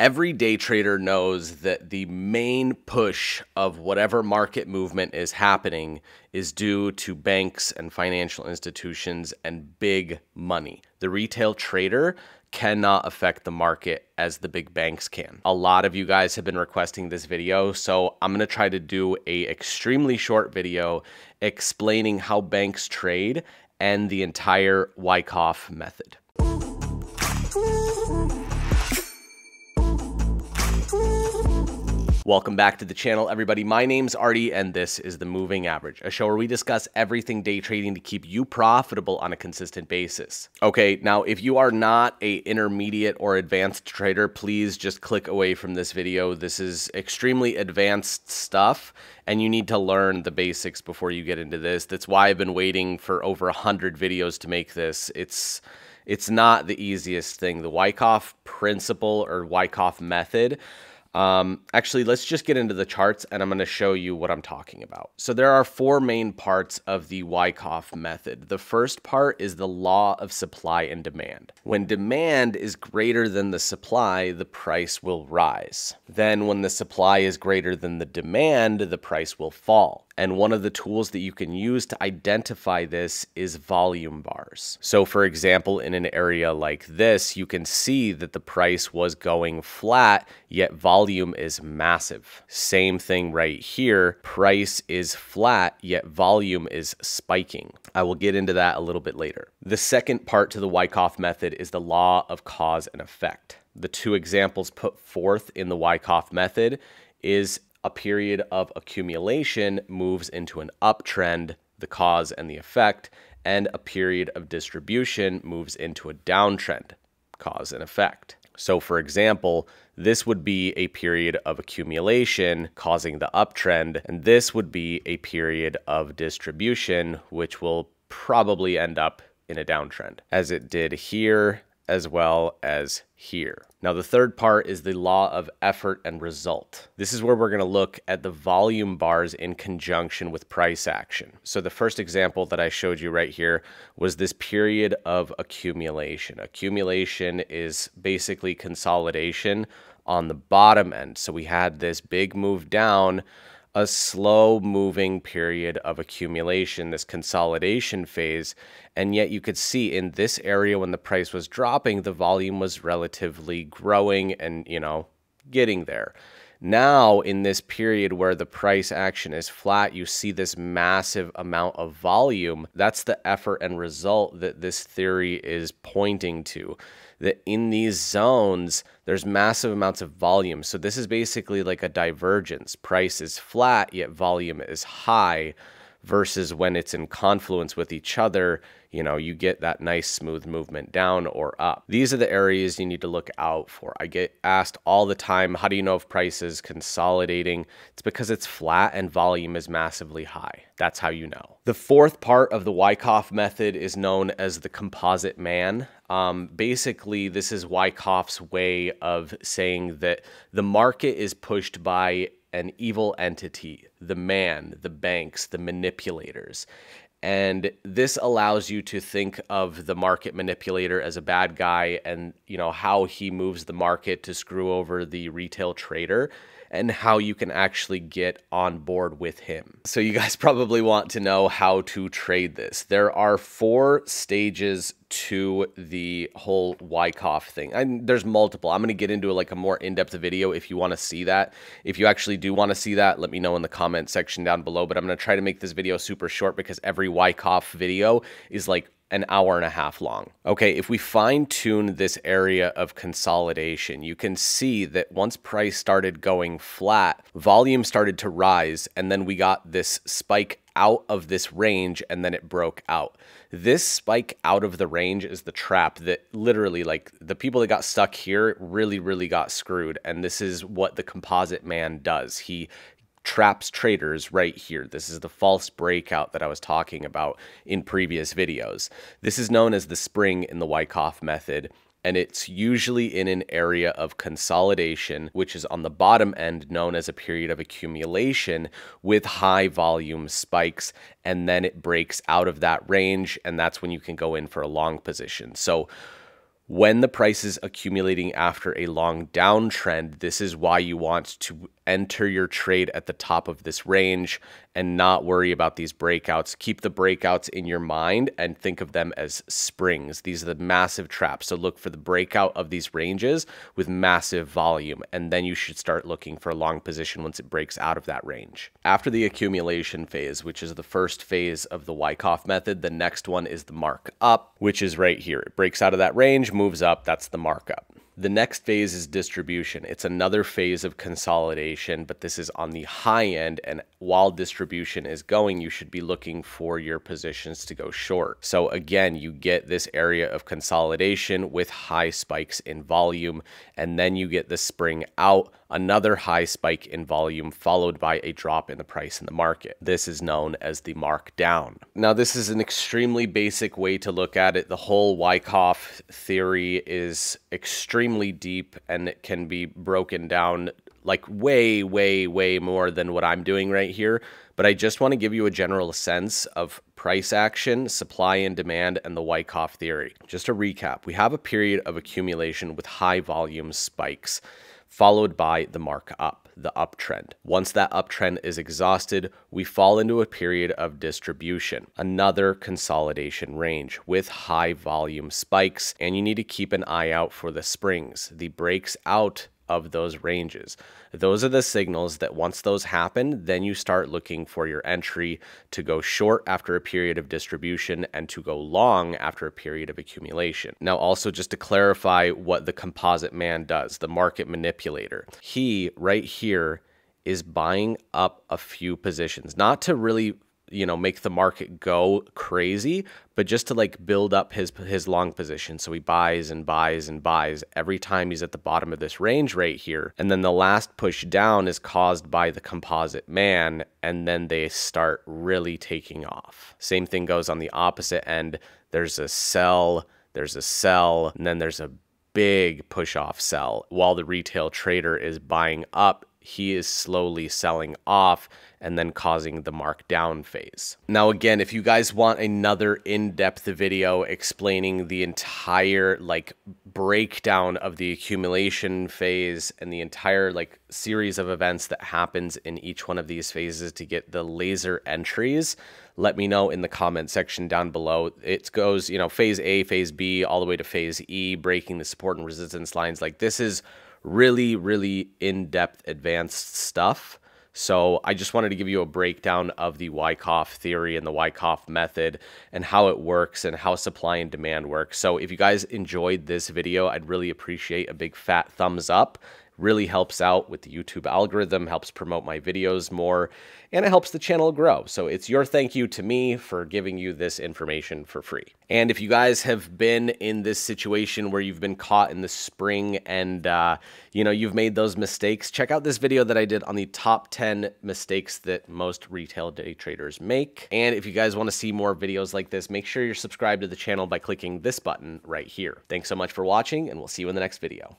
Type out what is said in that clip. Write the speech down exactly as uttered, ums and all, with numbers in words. Every day trader knows that the main push of whatever market movement is happening is due to banks and financial institutions and big money. The retail trader cannot affect the market as the big banks can. A lot of you guys have been requesting this video, so I'm gonna try to do an extremely short video explaining how banks trade and the entire Wyckoff method. Welcome back to the channel, everybody. My name's Artie, and this is The Moving Average, a show where we discuss everything day trading to keep you profitable on a consistent basis. Okay, now if you are not a intermediate or advanced trader, please just click away from this video. This is extremely advanced stuff, and you need to learn the basics before you get into this. That's why I've been waiting for over one hundred videos to make this. It's... It's not the easiest thing. The Wyckoff principle or Wyckoff method. Um, actually, let's just get into the charts and I'm going to show you what I'm talking about. So there are four main parts of the Wyckoff method. The first part is the law of supply and demand. When demand is greater than the supply, the price will rise. Then when the supply is greater than the demand, the price will fall. And one of the tools that you can use to identify this is volume bars. So for example, in an area like this, you can see that the price was going flat, yet volume is massive. Same thing right here. Price is flat, yet volume is spiking. I will get into that a little bit later. The second part to the Wyckoff method is the law of cause and effect. The two examples put forth in the Wyckoff method is a period of accumulation moves into an uptrend, the cause and the effect, and a period of distribution moves into a downtrend, cause and effect. So for example, this would be a period of accumulation causing the uptrend, and this would be a period of distribution, which will probably end up in a downtrend, as it did here, as well as here. Now, the third part is the law of effort and result. This is where we're gonna look at the volume bars in conjunction with price action. So the first example that I showed you right here was this period of accumulation. Accumulation is basically consolidation on the bottom end. So we had this big move down, a slow moving period of accumulation, this consolidation phase. And yet you could see in this area when the price was dropping, the volume was relatively growing and, you know, getting there. Now in this period where the price action is flat, you see this massive amount of volume. That's the effort and result that this theory is pointing to, that in these zones, there's massive amounts of volume. So this is basically like a divergence. Price is flat, yet volume is high, versus when it's in confluence with each other, you know, you get that nice smooth movement down or up. These are the areas you need to look out for. I get asked all the time, how do you know if price is consolidating? It's because it's flat and volume is massively high. That's how you know. The fourth part of the Wyckoff method is known as the composite man. Um, basically, this is Wyckoff's way of saying that the market is pushed by an evil entity, the man, the banks, the manipulators. And this allows you to think of the market manipulator as a bad guy and, you know, how he moves the market to screw over the retail trader and how you can actually get on board with him. So you guys probably want to know how to trade this. There are four stages to the whole Wyckoff thing. And there's multiple. I'm gonna get into like a more in-depth video if you wanna see that. If you actually do wanna see that, let me know in the comment section down below, but I'm gonna try to make this video super short because every Wyckoff video is like an hour and a half long. Okay, if we fine tune this area of consolidation, you can see that once price started going flat, volume started to rise, and then we got this spike out of this range, and then it broke out. This spike out of the range is the trap that literally, like, the people that got stuck here really, really got screwed, and this is what the composite man does. He traps traders right here. This is the false breakout that I was talking about in previous videos. This is known as the spring in the Wyckoff method, and it's usually in an area of consolidation, which is on the bottom end known as a period of accumulation with high volume spikes, and then it breaks out of that range, and that's when you can go in for a long position. So when the price is accumulating after a long downtrend, this is why you want to enter your trade at the top of this range and not worry about these breakouts. Keep the breakouts in your mind and think of them as springs. These are the massive traps. So look for the breakout of these ranges with massive volume, and then you should start looking for a long position once it breaks out of that range. After the accumulation phase, which is the first phase of the Wyckoff method, the next one is the mark up, which is right here. It breaks out of that range, moves up, that's the markup. The next phase is distribution. It's another phase of consolidation, but this is on the high end. And while distribution is going, you should be looking for your positions to go short. So again, you get this area of consolidation with high spikes in volume, and then you get the spring out, another high spike in volume followed by a drop in the price in the market. This is known as the markdown. Now, this is an extremely basic way to look at it. The whole Wyckoff theory is extremely deep, and it can be broken down like way, way, way more than what I'm doing right here. But I just want to give you a general sense of price action, supply and demand, and the Wyckoff theory. Just to recap, we have a period of accumulation with high volume spikes, followed by the markup, the uptrend. Once that uptrend is exhausted, we fall into a period of distribution, another consolidation range with high volume spikes, and you need to keep an eye out for the springs, the breaks out of those ranges. Those are the signals that once those happen, then you start looking for your entry to go short after a period of distribution and to go long after a period of accumulation. Now, also just to clarify what the composite man does, the market manipulator, he right here is buying up a few positions, not to really, you know, make the market go crazy, but just to like build up his his long position. So he buys and buys and buys every time he's at the bottom of this range right here. And then the last push down is caused by the composite man, and then they start really taking off. Same thing goes on the opposite end. There's a sell, there's a sell, and then there's a big push off sell. While the retail trader is buying up, he is slowly selling off and then causing the markdown phase. Now, again, if you guys want another in-depth video explaining the entire like breakdown of the accumulation phase and the entire like series of events that happens in each one of these phases to get the laser entries, let me know in the comment section down below. It goes, you know, phase A, phase B, all the way to phase E, breaking the support and resistance lines. Like, this is really, really in-depth advanced stuff. So I just wanted to give you a breakdown of the Wyckoff theory and the Wyckoff method and how it works and how supply and demand works. So if you guys enjoyed this video, I'd really appreciate a big fat thumbs up. Really helps out with the YouTube algorithm, helps promote my videos more, and it helps the channel grow. So it's your thank you to me for giving you this information for free. And if you guys have been in this situation where you've been caught in the spring and uh, you know, you've made those mistakes, check out this video that I did on the top ten mistakes that most retail day traders make. And if you guys want to see more videos like this, make sure you're subscribed to the channel by clicking this button right here. Thanks so much for watching, and we'll see you in the next video.